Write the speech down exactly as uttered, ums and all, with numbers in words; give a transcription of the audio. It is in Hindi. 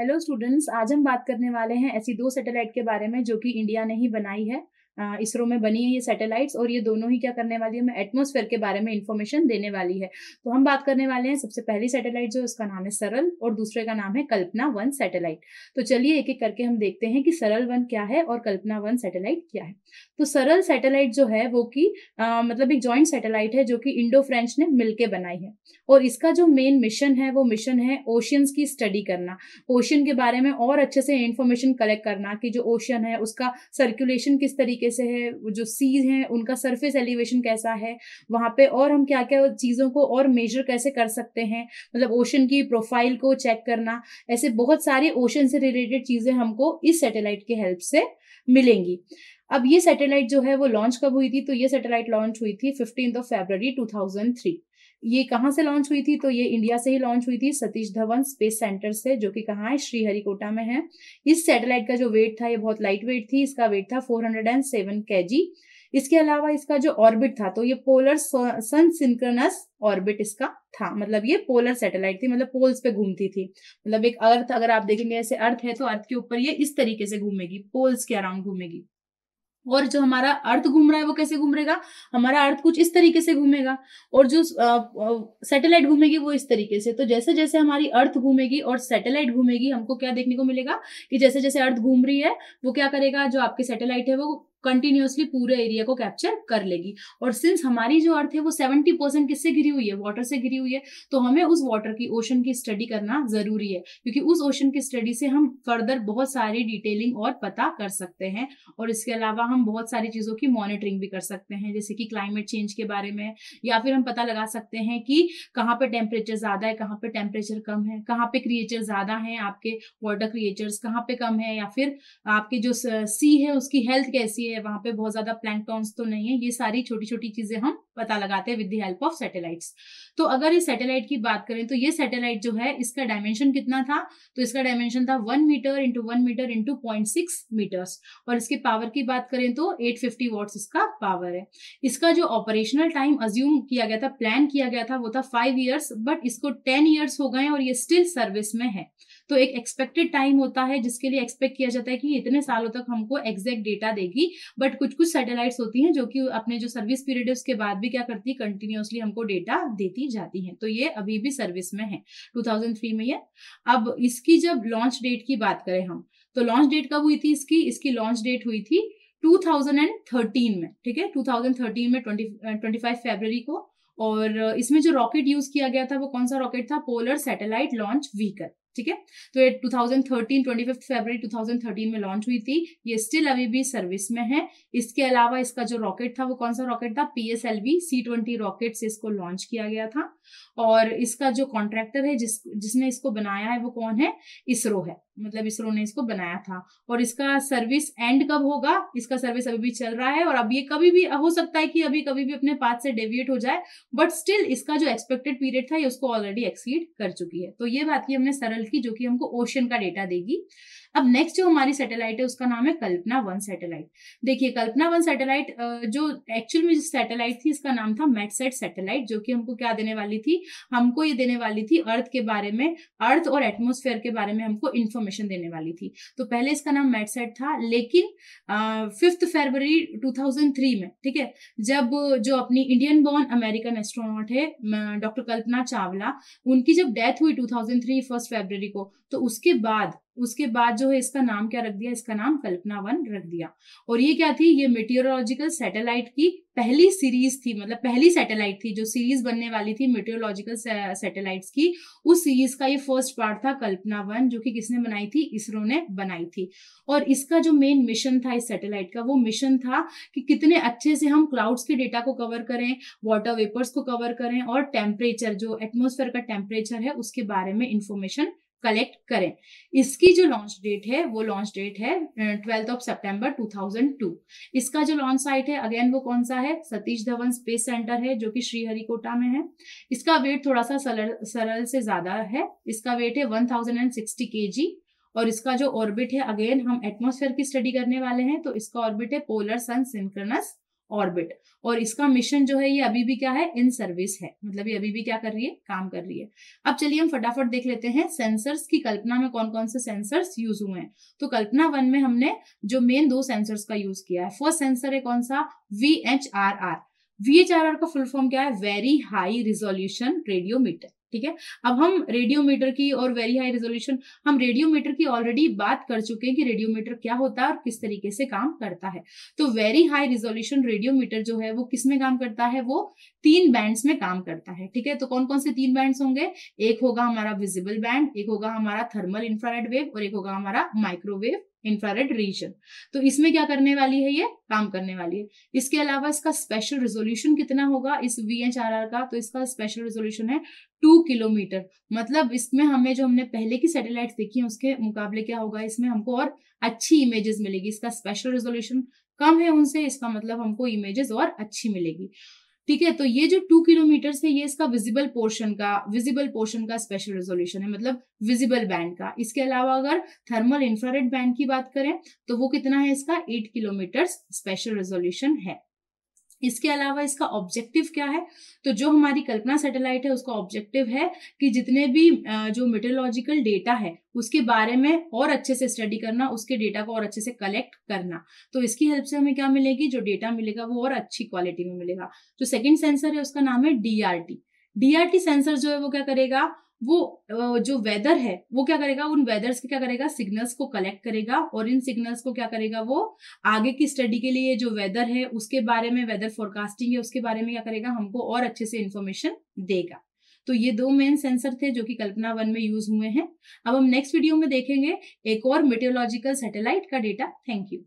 हेलो स्टूडेंट्स, आज हम बात करने वाले हैं ऐसी दो सैटेलाइट के बारे में जो कि इंडिया ने ही बनाई है। इसरो में बनी है ये सैटेलाइट्स और ये दोनों ही क्या करने वाली है, हमें एटमॉस्फेयर के बारे में इन्फॉर्मेशन देने वाली है। तो हम बात करने वाले हैं सबसे पहली सैटेलाइट जो उसका नाम है सरल और दूसरे का नाम है कल्पना वन सैटेलाइट। तो चलिए एक एक करके हम देखते हैं कि सरल वन क्या है और कल्पना वन सैटेलाइट क्या है। तो सरल सैटेलाइट जो है वो कि आ, मतलब एक ज्वाइंट सैटेलाइट है जो कि इंडो फ्रेंच ने मिलके बनाई है और इसका जो मेन मिशन है वो मिशन है ओशियंस की स्टडी करना, ओशियन के बारे में और अच्छे से इंफॉर्मेशन कलेक्ट करना कि जो ओशियन है उसका सर्कुलेशन किस तरीके से है, जो सीज हैं उनका सरफेस एलिवेशन कैसा है वहाँ पे, और हम क्या क्या चीज़ों को और मेजर कैसे कर सकते हैं, मतलब ओशियन की प्रोफाइल को चेक करना। ऐसे बहुत सारे ओशियन से रिलेटेड चीज़ें हमको इस सैटेलाइट के हेल्प से मिलेंगी। अब ये सैटेलाइट जो है वो लॉन्च कब हुई थी, तो ये सैटेलाइट लॉन्च हुई थी fifteen of February two thousand three. ये कहाँ से लॉन्च हुई थी, तो ये इंडिया से ही लॉन्च हुई थी सतीश धवन स्पेस सेंटर से, जो कि कहाँ है, श्रीहरिकोटा में है। इस सैटेलाइट का जो वेट था ये बहुत लाइट वेट थी, इसका वेट था फोर हंड्रेड एंड सेवन के जी। इसके अलावा इसका जो ऑर्बिट था तो ये पोलर सन सिंक्रोनस ऑर्बिट इसका था, मतलब ये पोलर सैटेलाइट थी, मतलब पोल्स पे घूमती थी। मतलब एक अर्थ, अगर आप देखेंगे ऐसे अर्थ है तो अर्थ के ऊपर ये इस तरीके से घूमेगी, पोल्स के अराउंड घूमेगी। और जो हमारा अर्थ घूम रहा है वो कैसे घूमेगा, हमारा अर्थ कुछ इस तरीके से घूमेगा और जो सैटेलाइट घूमेगी वो इस तरीके से। तो जैसे जैसे हमारी अर्थ घूमेगी और सैटेलाइट घूमेगी हमको क्या देखने को मिलेगा कि जैसे जैसे अर्थ घूम रही है वो क्या करेगा, जो आपके सैटेलाइट है वो कंटिन्यूअसली पूरे एरिया को कैप्चर कर लेगी। और सिंस हमारी जो अर्थ है वो सेवेंटी परसेंट किससे घिरी हुई है, वाटर से घिरी हुई है, तो हमें उस वाटर की, ओशन की स्टडी करना जरूरी है, क्योंकि उस ओशन की स्टडी से हम फर्दर बहुत सारी डिटेलिंग और पता कर सकते हैं। और इसके अलावा हम बहुत सारी चीज़ों की मॉनिटरिंग भी कर सकते हैं, जैसे कि क्लाइमेट चेंज के बारे में, या फिर हम पता लगा सकते हैं कि कहाँ पर टेम्परेचर ज़्यादा है, कहाँ पर टेम्परेचर कम है, कहाँ पर क्रिएचर ज़्यादा हैं आपके वाटर क्रिएचर्स, कहाँ पर कम है, या फिर आपकी जो सी है उसकी हेल्थ कैसी है, वहां पे बहुत ज्यादा प्लैंकटॉन्स तो नहीं है। ये सारी छोटी छोटी चीजें हम पता लगाते हैं with the help of satellites. तो अगर इस सैटेलाइट की बात करें तो ये सैटेलाइट जो है इसका डायमेंशन कितना था, तो इसका डायमेंशन था one metre into one metre into point six metres और इसके पावर की बात करें तो एट फिफ्टी वॉट्स इसका पावर है। इसका जो ऑपरेशनल टाइम अज्यूम किया गया था, प्लान किया गया था, वो था फाइव ईयर्स, बट इसको टेन ईयर्स हो गए और ये स्टिल सर्विस में है। तो एक एक्सपेक्टेड टाइम होता है जिसके लिए एक्सपेक्ट किया जाता है कि इतने सालों तक हमको एग्जैक्ट डेटा देगी, बट कुछ कुछ सैटेलाइट्स होती हैं जो कि अपने जो सर्विस पीरियड है उसके बाद भी क्या करती है, कंटिन्यूअसली हमको डेटा देती जाती हैं। तो ये अभी भी सर्विस में है, टू थाउजेंड थ्री में है। अब इसकी जब लॉन्च डेट की बात करें हम, तो लॉन्च डेट कब हुई थी इसकी, इसकी लॉन्च डेट हुई थी टू थाउजेंड थर्टीन में, ठीक है, टू थाउजेंड थर्टीन में ट्वेंटी फाइव फरवरी को। और इसमें जो रॉकेट यूज किया गया था वो कौन सा रॉकेट था, पोलर सैटेलाइट लॉन्च व्हीकल, ठीक है। तो ये two thousand thirteen, twenty five फरवरी टू थाउजेंड थर्टीन में लॉन्च हुई थी, ये स्टिल अभी भी सर्विस में है। इसके अलावा इसका जो रॉकेट था वो कौन सा रॉकेट था, P S L V C twenty rocket से इसको लॉन्च किया गया था। और इसका जो कॉन्ट्रैक्टर है जिस जिसने इसको बनाया है वो कौन है, इसरो है, मतलब इसरो ने इसको बनाया था। और इसका सर्विस एंड कब होगा, इसका सर्विस अभी भी चल रहा है और अब ये कभी भी हो सकता है कि अभी कभी भी अपने पाथ से डेविएट हो जाए, बट स्टिल इसका जो एक्सपेक्टेड पीरियड था ये उसको ऑलरेडी एक्सीड कर चुकी है। तो ये बात की हमने सरल की, जो कि हमको ओशन का डेटा देगी। अब नेक्स्ट जो हमारी सैटेलाइट है उसका नाम है कल्पना वन सैटेलाइट। देखिए कल्पना वन सैटेलाइट जो एक्चुअल में सैटेलाइट थी इसका नाम था मैटसैट सैटेलाइट, जो कि हमको क्या देने वाली थी, हमको ये देने वाली थी अर्थ के बारे में, अर्थ और एटमॉस्फेयर के बारे में हमको इन्फॉर्मेशन देने वाली थी। तो पहले इसका नाम मैटसैट था, लेकिन फिफ्थ फरवरी टू थाउजेंड थ्री में, ठीक है, जब जो अपनी इंडियन बॉर्न अमेरिकन एस्ट्रोनॉट है डॉक्टर कल्पना चावला, उनकी जब डेथ हुई टू थाउजेंड थ्री फर्स्ट फरवरी को, तो उसके बाद उसके बाद जो है इसका नाम क्या रख दिया, इसका नाम कल्पना वन रख दिया। और ये क्या थी, ये मेटियोरोलॉजिकल सैटेलाइट की पहली सीरीज थी, मतलब पहली सैटेलाइट थी जो सीरीज बनने वाली थी मेटियोरोलॉजिकल सैटेलाइट्स की। उस सीरीज का ये फर्स्ट पार्ट था कल्पना वन, जो कि किसने बनाई थी, इसरो ने बनाई थी। और इसका जो मेन मिशन था इस सैटेलाइट का, वो मिशन था कि कितने अच्छे से हम क्लाउड्स के डेटा को कवर करें, वाटर वेपर्स को कवर करें और टेम्परेचर, जो एटमोस्फेयर का टेम्परेचर है उसके बारे में इंफॉर्मेशन कलेक्ट करें। इसकी जो लॉन्च डेट है वो लॉन्च डेट है ट्वेल्थ ऑफ सितंबर टू थाउजेंड टू। इसका जो लॉन्च साइट है अगेन वो कौन सा है, सतीश धवन स्पेस सेंटर है, जो कि श्रीहरिकोटा में है। इसका वेट थोड़ा सा सरल, सरल से ज्यादा है, इसका वेट है वन थाउजेंड सिक्सटी के जी। और इसका जो ऑर्बिट है, अगेन हम एटमॉस्फेयर की स्टडी करने वाले हैं, तो इसका ऑर्बिट है पोलर सन सिंक्रोनस ऑर्बिट, और इसका मिशन जो है ये अभी भी क्या है, इन सर्विस है, मतलब ये अभी भी क्या कर रही है, काम कर रही है। अब चलिए हम फटाफट देख लेते हैं सेंसर्स की कल्पना में कौन कौन से सेंसर्स यूज हुए हैं। तो कल्पना वन में हमने जो मेन दो सेंसर्स का यूज किया है, फर्स्ट सेंसर है कौन सा, V H R R. V H R R का फुल फॉर्म क्या है, वेरी हाई रिजोल्यूशन रेडियोमीटर, ठीक है। अब हम रेडियोमीटर की और वेरी हाई रेजोल्यूशन, हम रेडियोमीटर की ऑलरेडी बात कर चुके हैं कि रेडियोमीटर क्या होता है और किस तरीके से काम करता है। तो वेरी हाई रेजोल्यूशन रेडियोमीटर जो है वो किस में काम करता है, वो तीन बैंड्स में काम करता है, ठीक है। तो कौन कौन से तीन बैंड्स होंगे, एक होगा हमारा विजिबल बैंड, एक होगा हमारा थर्मल इंफ्रारेड वेव और एक होगा हमारा माइक्रोवेव इंफ्रारेड रीजन। तो इसमें क्या करने वाली है, ये काम करने वाली है। इसके अलावा इसका स्पेशल रेजोल्यूशन कितना होगा इस वी एच आर आर का, तो इसका स्पेशल रेजोल्यूशन है टू किलोमीटर, मतलब इसमें हमें जो हमने पहले की सैटेलाइट देखी है उसके मुकाबले क्या होगा, इसमें हमको और अच्छी इमेजेस मिलेगी। इसका स्पेशल रेजोल्यूशन कम है उनसे, इसका मतलब हमको इमेजेस और अच्छी मिलेगी, ठीक है। तो ये जो टू किलोमीटर है ये इसका विजिबल पोर्शन का विजिबल पोर्शन का स्पेशल रेजोल्यूशन है, मतलब विजिबल बैंड का। इसके अलावा अगर थर्मल इंफ्रारेड बैंड की बात करें तो वो कितना है, इसका एट किलोमीटर स्पेशल रेजोल्यूशन है। इसके अलावा इसका ऑब्जेक्टिव क्या है, तो जो हमारी कल्पना सैटेलाइट है उसका ऑब्जेक्टिव है कि जितने भी जो मेटेरोलॉजिकल डेटा है उसके बारे में और अच्छे से स्टडी करना, उसके डेटा को और अच्छे से कलेक्ट करना। तो इसकी हेल्प से हमें क्या मिलेगी, जो डेटा मिलेगा वो और अच्छी क्वालिटी में मिलेगा। जो सेकेंड सेंसर है उसका नाम है D R T. D R T sensor जो है वो क्या करेगा, वो जो वेदर है वो क्या करेगा, उन वेदर्स के क्या करेगा, सिग्नल्स को कलेक्ट करेगा और इन सिग्नल्स को क्या करेगा, वो आगे की स्टडी के लिए जो वेदर है उसके बारे में, वेदर फोरकास्टिंग है उसके बारे में क्या करेगा, हमको और अच्छे से इंफॉर्मेशन देगा। तो ये दो मेन सेंसर थे जो कि कल्पना वन में यूज हुए हैं। अब हम नेक्स्ट वीडियो में देखेंगे एक और मेटेरोलॉजिकल सैटेलाइट का डेटा। Thank you.